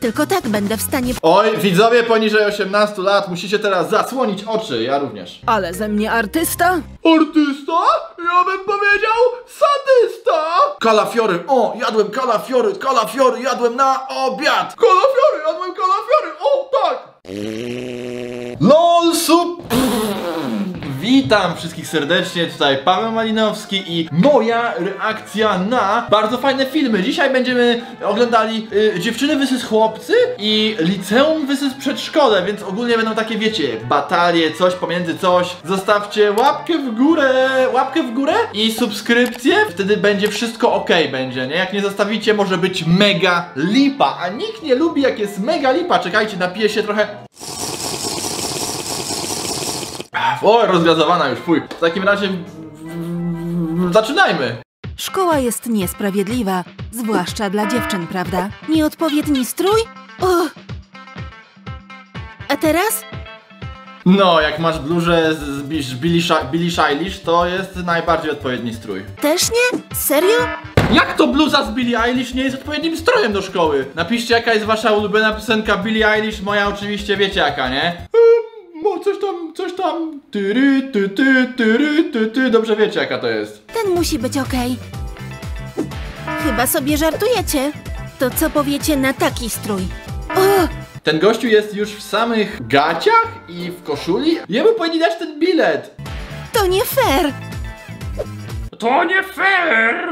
Tylko tak będę w stanie... Oj, widzowie poniżej 18 lat, musicie teraz zasłonić oczy, ja również. Ale ze mnie artysta? Artysta? Ja bym powiedział sadysta! Kalafiory, o, jadłem kalafiory jadłem na obiad! Kalafiory, jadłem kalafiory, o, tak! LOL Surprise! Witam wszystkich serdecznie, tutaj Paweł Malinowski i moja reakcja na bardzo fajne filmy. Dzisiaj będziemy oglądali Dziewczyny vs. Chłopcy i Liceum vs. Przedszkole, więc ogólnie będą takie, wiecie, batalie, coś pomiędzy coś. Zostawcie łapkę w górę i subskrypcję, wtedy będzie wszystko ok, będzie, nie? Jak nie zostawicie, może być mega lipa, a nikt nie lubi, jak jest mega lipa. Czekajcie, napiję się trochę. O, rozgazowana już, fuj. W takim razie... zaczynajmy! Szkoła jest niesprawiedliwa, zwłaszcza dla dziewczyn, prawda? Nieodpowiedni strój? O. A teraz? No, jak masz bluzę z Billie Eilish, to jest najbardziej odpowiedni strój. Też nie? Serio? Jak to bluza z Billie Eilish nie jest odpowiednim strojem do szkoły? Napiszcie, jaka jest wasza ulubiona piosenka Billie Eilish, moja oczywiście wiecie jaka, nie? Coś tam, ty, dobrze wiecie jaka to jest. Ten musi być okej. Chyba sobie żartujecie. To co powiecie na taki strój? O! Ten gościu jest już w samych gaciach i w koszuli? Jemu powinni dać ten bilet. To nie fair. To nie fair.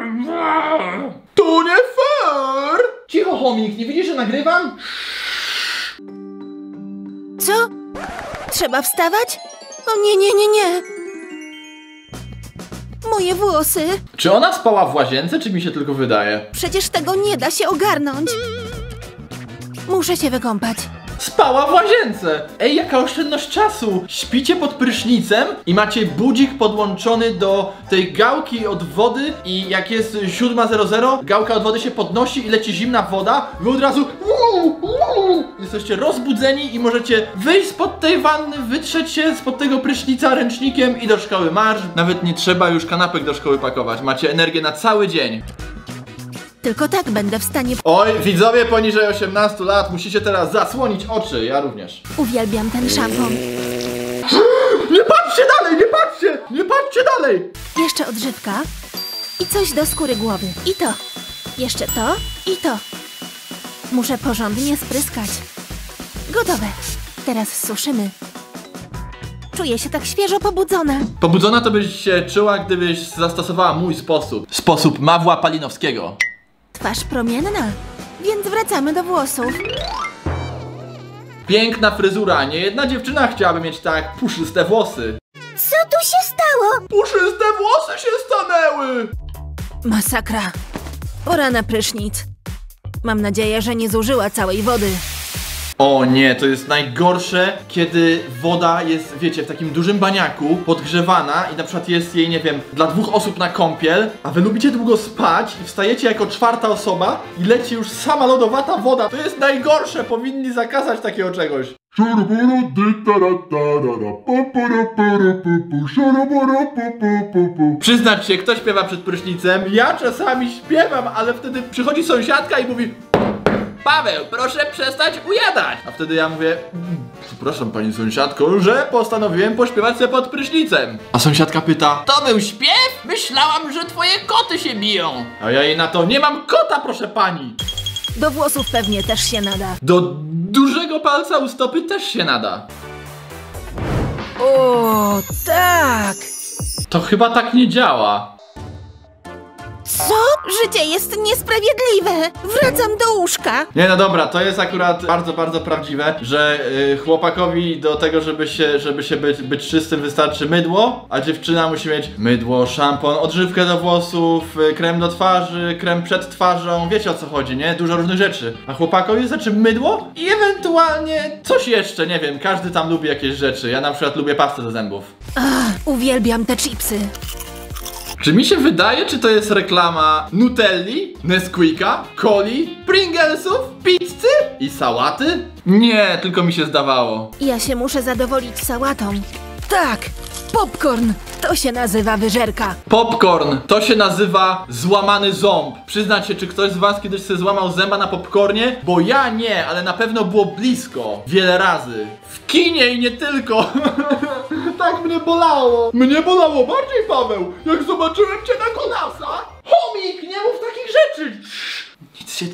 To nie fair. Cicho, chomik, nie widzisz, że nagrywam? Co? Trzeba wstawać? O nie. Moje włosy. Czy ona spała w łazience, czy mi się tylko wydaje? Przecież tego nie da się ogarnąć. Muszę się wykąpać. Spała w łazience! Ej, jaka oszczędność czasu! Śpicie pod prysznicem i macie budzik podłączony do tej gałki od wody i jak jest 7:00, gałka od wody się podnosi i leci zimna woda, wy od razu jesteście rozbudzeni i możecie wyjść spod tej wanny, wytrzeć się spod tego prysznica ręcznikiem i do szkoły marsz. Nawet nie trzeba już kanapek do szkoły pakować, macie energię na cały dzień. Tylko tak będę w stanie... Oj, widzowie poniżej 18 lat, musicie teraz zasłonić oczy, ja również. Uwielbiam ten szampon. Nie patrzcie dalej, nie patrzcie! Nie patrzcie dalej! Jeszcze odżywka i coś do skóry głowy. I to. Jeszcze to i to. Muszę porządnie spryskać. Gotowe. Teraz suszymy. Czuję się tak świeżo pobudzona. Pobudzona to byś się czuła, gdybyś zastosowała mój sposób. Sposób Pawła Malinowskiego. Twarz promienna, więc wracamy do włosów. Piękna fryzura, nie jedna dziewczyna chciałaby mieć tak puszyste włosy. Co tu się stało? Puszyste włosy się stanęły! Masakra. Pora na prysznic. Mam nadzieję, że nie zużyła całej wody. O nie, to jest najgorsze, kiedy woda jest, wiecie, w takim dużym baniaku podgrzewana i na przykład jest jej, nie wiem, dla 2 osób na kąpiel, a wy lubicie długo spać i wstajecie jako 4. osoba i leci już sama lodowata woda. To jest najgorsze, powinni zakazać takiego czegoś. Przyznać się, kto śpiewa przed prysznicem? Ja czasami śpiewam, ale wtedy przychodzi sąsiadka i mówi: Paweł, proszę przestać ujadać! A wtedy ja mówię: przepraszam pani sąsiadko, że postanowiłem pośpiewać sobie pod prysznicem. A sąsiadka pyta: to był śpiew? Myślałam, że twoje koty się biją. A ja jej na to: nie mam kota, proszę pani. Do włosów pewnie też się nada. Do dużego palca u stopy też się nada. O, tak! To chyba tak nie działa. Co? Życie jest niesprawiedliwe! Wracam do łóżka! Nie, no dobra, to jest akurat bardzo, bardzo prawdziwe, że chłopakowi do tego, żeby się być czystym, wystarczy mydło, a dziewczyna musi mieć mydło, szampon, odżywkę do włosów, krem do twarzy, krem przed twarzą, wiecie o co chodzi, nie? Dużo różnych rzeczy. A chłopakowi wystarczy mydło i ewentualnie coś jeszcze, nie wiem, każdy tam lubi jakieś rzeczy. Ja na przykład lubię pastę do zębów. Uwielbiam te chipsy. Czy mi się wydaje, czy to jest reklama Nutelli, Nesquika, Coli, Pringlesów, pizzy i sałaty? Nie, tylko mi się zdawało. Ja się muszę zadowolić sałatą. Tak, popcorn. To się nazywa wyżerka. Popcorn. To się nazywa złamany ząb. Przyznać się, czy ktoś z was kiedyś sobie złamał zęba na popcornie? Bo ja nie, ale na pewno było blisko. Wiele razy. W kinie i nie tylko. Tak mnie bolało. Mnie bolało bardziej, Paweł, jak zobaczyłem cię na kolasa. Chomik, nie mów takich rzeczy. Nic się...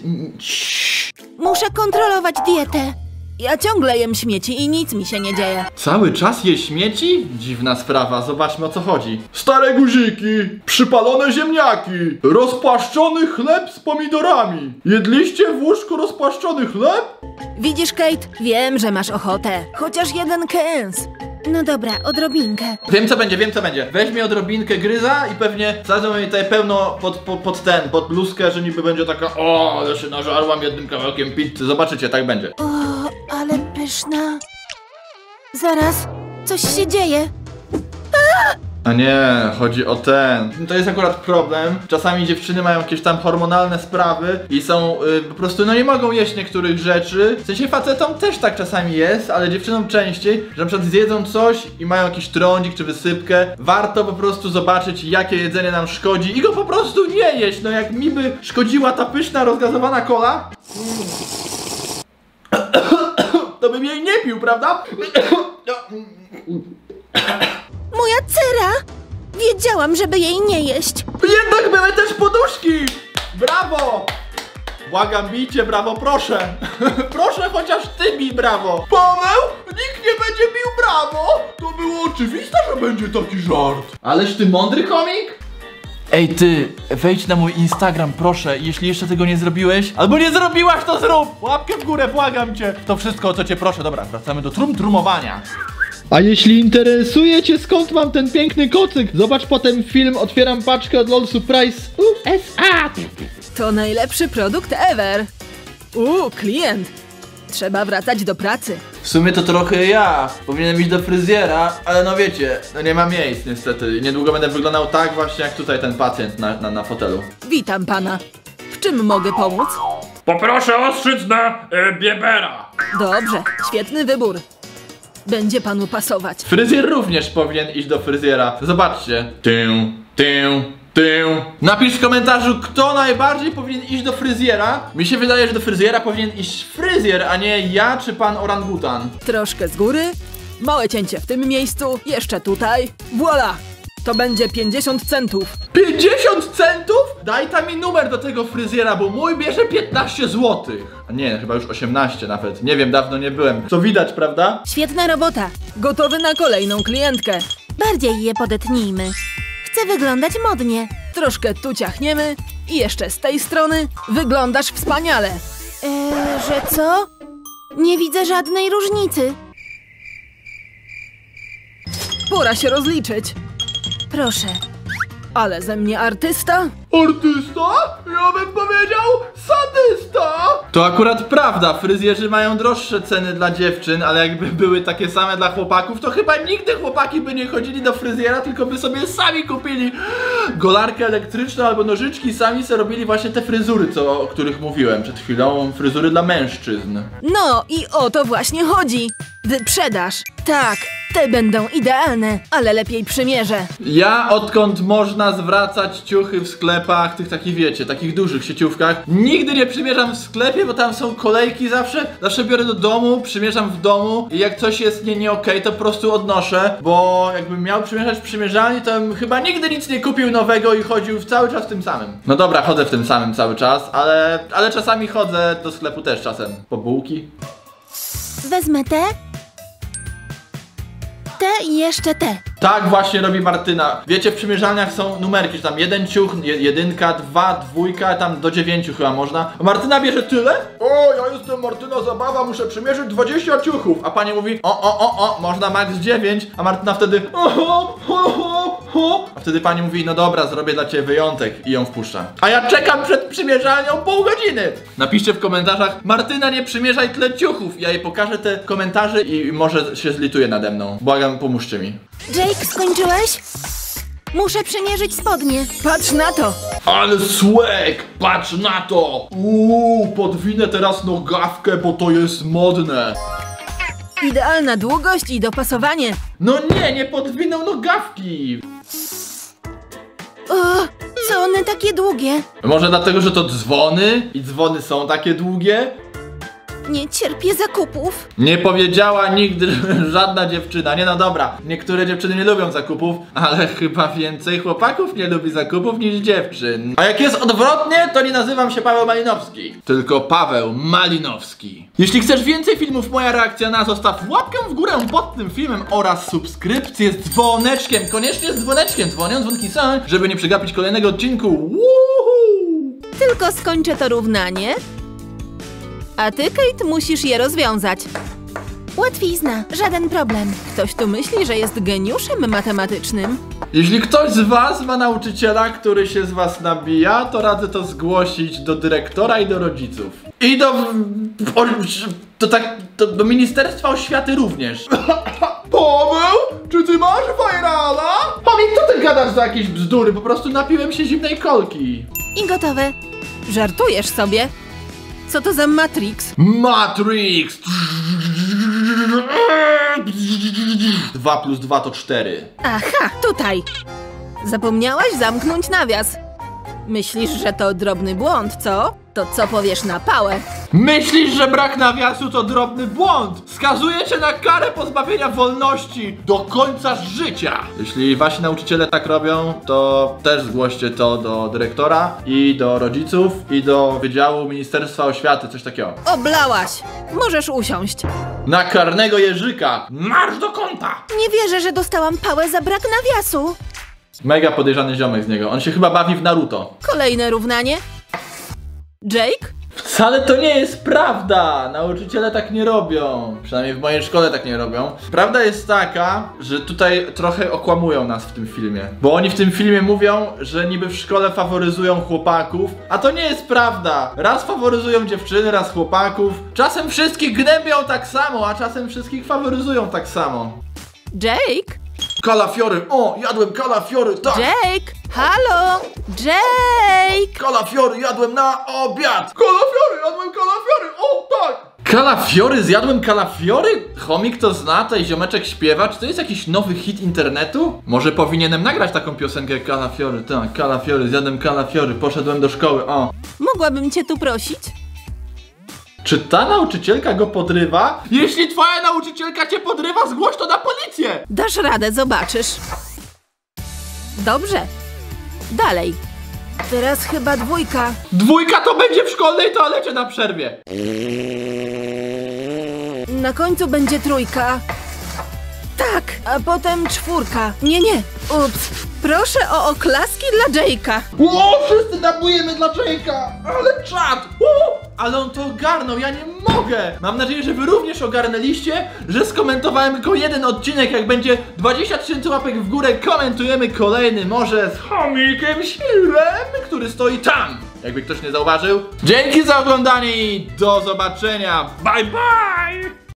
Muszę kontrolować dietę. Ja ciągle jem śmieci i nic mi się nie dzieje. Cały czas je śmieci? Dziwna sprawa, zobaczmy o co chodzi. Stare guziki, przypalone ziemniaki, rozpłaszczony chleb z pomidorami. Jedliście w łóżku rozpłaszczony chleb? Widzisz, Kate? Wiem, że masz ochotę. Chociaż jeden kęs. No dobra, odrobinkę. Wiem co będzie, wiem co będzie. Weźmie odrobinkę gryza i pewnie wsadzą jej tutaj pełno pod bluzkę, że niby będzie taka: o, ale się nażarłam jednym kawałkiem pizzy. Zobaczycie, tak będzie. O, ale pyszna. Zaraz, coś się dzieje. A nie, chodzi o ten. To jest akurat problem. Czasami dziewczyny mają jakieś tam hormonalne sprawy i są po prostu, no nie mogą jeść niektórych rzeczy. W sensie facetom też tak czasami jest, ale dziewczynom częściej, że na przykład zjedzą coś i mają jakiś trądzik czy wysypkę. Warto po prostu zobaczyć, jakie jedzenie nam szkodzi i go po prostu nie jeść. No jak mi by szkodziła ta pyszna, rozgazowana cola, to bym jej nie pił, prawda? Moja cera! Wiedziałam, żeby jej nie jeść. Jednak były też poduszki! Brawo! Błagam, bijcie, brawo, proszę! Proszę, chociaż ty bij, brawo! Paweł, nikt nie będzie bił, brawo! To było oczywiste, że będzie taki żart. Ależ ty mądry, Chomik? Ej ty, wejdź na mój Instagram, proszę, jeśli jeszcze tego nie zrobiłeś, albo nie zrobiłaś, to zrób! Łapkę w górę, błagam cię! To wszystko, o co cię proszę. Dobra, wracamy do trumowania. A jeśli interesuje cię, skąd mam ten piękny kocyk, zobacz potem film, otwieram paczkę od LOL Surprise USA. To najlepszy produkt ever. Klient. Trzeba wracać do pracy. W sumie to trochę ja. Powinienem iść do fryzjera, ale no wiecie, no nie ma miejsc niestety. Niedługo będę wyglądał tak właśnie jak tutaj ten pacjent na fotelu. Witam pana. W czym mogę pomóc? Poproszę ostrzyc na Biebera. Dobrze, świetny wybór. Będzie panu pasować. Fryzjer również powinien iść do fryzjera. Zobaczcie. Napisz w komentarzu, kto najbardziej powinien iść do fryzjera. Mi się wydaje, że do fryzjera powinien iść fryzjer, a nie ja czy pan orangutan. Troszkę z góry, małe cięcie w tym miejscu, jeszcze tutaj. Voila! To będzie 50 centów. 50 centów? Daj tam mi numer do tego fryzjera, bo mój bierze 15 złotych. A nie, chyba już 18 nawet. Nie wiem, dawno nie byłem. Co widać, prawda? Świetna robota. Gotowy na kolejną klientkę. Bardziej je podetnijmy. Chcę wyglądać modnie. Troszkę tu ciachniemy. I jeszcze z tej strony. Wyglądasz wspaniale. Że co? Nie widzę żadnej różnicy. Pora się rozliczyć. Proszę. Ale ze mnie artysta? Artysta? Ja bym powiedział sadysta! To akurat prawda, fryzjerzy mają droższe ceny dla dziewczyn, ale jakby były takie same dla chłopaków, to chyba nigdy chłopaki by nie chodzili do fryzjera, tylko by sobie sami kupili golarkę elektryczną albo nożyczki, sami sobie robili właśnie te fryzury, o których mówiłem przed chwilą, fryzury dla mężczyzn. No i o to właśnie chodzi. Wyprzedaż. Tak. Te będą idealne, ale lepiej przymierzę. Ja odkąd można zwracać ciuchy w sklepach, tych takich wiecie, takich dużych sieciówkach, nigdy nie przymierzam w sklepie, bo tam są kolejki zawsze. Zawsze biorę do domu, przymierzam w domu i jak coś jest nie okej, to po prostu odnoszę, bo jakbym miał przymierzać w przymierzalni, to bym chyba nigdy nic nie kupił nowego i chodził cały czas w tym samym. No dobra, chodzę w tym samym cały czas, ale czasami chodzę do sklepu też czasem. Po bułki. Wezmę te. Te i jeszcze te. Tak właśnie robi Martyna. Wiecie, w przymierzalniach są numerki, że tam jeden ciuch, jedynka, dwa, dwójka, tam do 9 chyba można. Martyna bierze tyle? O, ja jestem Martyna Zabawa, muszę przymierzyć 20 ciuchów. A pani mówi, o, można max 9. A Martyna wtedy, a wtedy pani mówi, no dobra, zrobię dla ciebie wyjątek i ją wpuszcza. A ja czekam przed przymierzalnią pół godziny. Napiszcie w komentarzach, Martyna, nie przymierzaj tyle ciuchów. Ja jej pokażę te komentarze i może się zlituje nade mną. Błagam, pomóżcie mi. Jake, skończyłeś? Muszę przymierzyć spodnie. Patrz na to! Ale swag! Patrz na to! Podwinę teraz nogawkę, bo to jest modne. Idealna długość i dopasowanie. No nie, nie podwinął nogawki. O, co one takie długie? Może dlatego, że to dzwony? I dzwony są takie długie? Nie cierpię zakupów. Nie powiedziała nigdy żadna dziewczyna. Nie, no dobra, niektóre dziewczyny nie lubią zakupów, ale chyba więcej chłopaków nie lubi zakupów niż dziewczyn. A jak jest odwrotnie, to nie nazywam się Paweł Malinowski, tylko Paweł Malinowski. Jeśli chcesz więcej filmów Moja Reakcja Na, zostaw łapkę w górę pod tym filmem oraz subskrypcję z dzwoneczkiem. Koniecznie z dzwoneczkiem, dzwonią dzwonki są, żeby nie przegapić kolejnego odcinku. Woohoo! Tylko skończę to równanie, a ty, Kate, musisz je rozwiązać. Łatwizna, żaden problem. Ktoś tu myśli, że jest geniuszem matematycznym. Jeśli ktoś z was ma nauczyciela, który się z was nabija, to radzę to zgłosić do dyrektora i do rodziców. I do Ministerstwa Oświaty również. Paweł, czy ty masz virala? Chomik, co ty gadasz za jakieś bzdury? Po prostu napiłem się zimnej kolki. I gotowe. Żartujesz sobie? Co to za Matrix? Matrix! 2 + 2 to 4. Aha, tutaj! Zapomniałaś zamknąć nawias. Myślisz, że to drobny błąd, co? To co powiesz na pałę? Myślisz, że brak nawiasu to drobny błąd? Skazuję cię na karę pozbawienia wolności do końca życia! Jeśli wasi nauczyciele tak robią, to też zgłoście to do dyrektora i do rodziców i do Wydziału Ministerstwa Oświaty, coś takiego. Oblałaś! Możesz usiąść. Na karnego jeżyka! Marsz do kąta! Nie wierzę, że dostałam pałę za brak nawiasu! Mega podejrzany ziomek z niego, on się chyba bawi w Naruto. Kolejne równanie. Jake? Wcale to nie jest prawda! Nauczyciele tak nie robią. Przynajmniej w mojej szkole tak nie robią. Prawda jest taka, że tutaj trochę okłamują nas w tym filmie. Bo oni w tym filmie mówią, że niby w szkole faworyzują chłopaków, a to nie jest prawda. Raz faworyzują dziewczyny, raz chłopaków. Czasem wszystkich gnębią tak samo, a czasem wszystkich faworyzują tak samo. Jake? Kalafiory, o, jadłem kalafiory, tak! Jake! Halo! Jake! Kalafiory jadłem na obiad! Kalafiory, jadłem kalafiory, o, tak! Kalafiory, zjadłem kalafiory? Chomik to zna, ten ziomeczek śpiewa, czy to jest jakiś nowy hit internetu? Może powinienem nagrać taką piosenkę kalafiory, tak, kalafiory, zjadłem kalafiory, poszedłem do szkoły, o. Mogłabym cię tu prosić? Czy ta nauczycielka go podrywa? Jeśli twoja nauczycielka cię podrywa, zgłoś to na policję! Dasz radę, zobaczysz. Dobrze. Dalej. Teraz chyba dwójka. Dwójka to będzie w szkolnej toalecie na przerwie. Na końcu będzie trójka. Tak, a potem czwórka. Nie, nie. Ups. Proszę o oklaski dla Jake'a. Ło, wszyscy dabujemy dla Jake'a. Ale czad. Ale on to ogarnął, ja nie mogę! Mam nadzieję, że wy również ogarnęliście, że skomentowałem tylko jeden odcinek. Jak będzie 20 000 łapek w górę, komentujemy kolejny, może z Chomikiem Świrem, który stoi tam, jakby ktoś nie zauważył. Dzięki za oglądanie i do zobaczenia. Bye bye!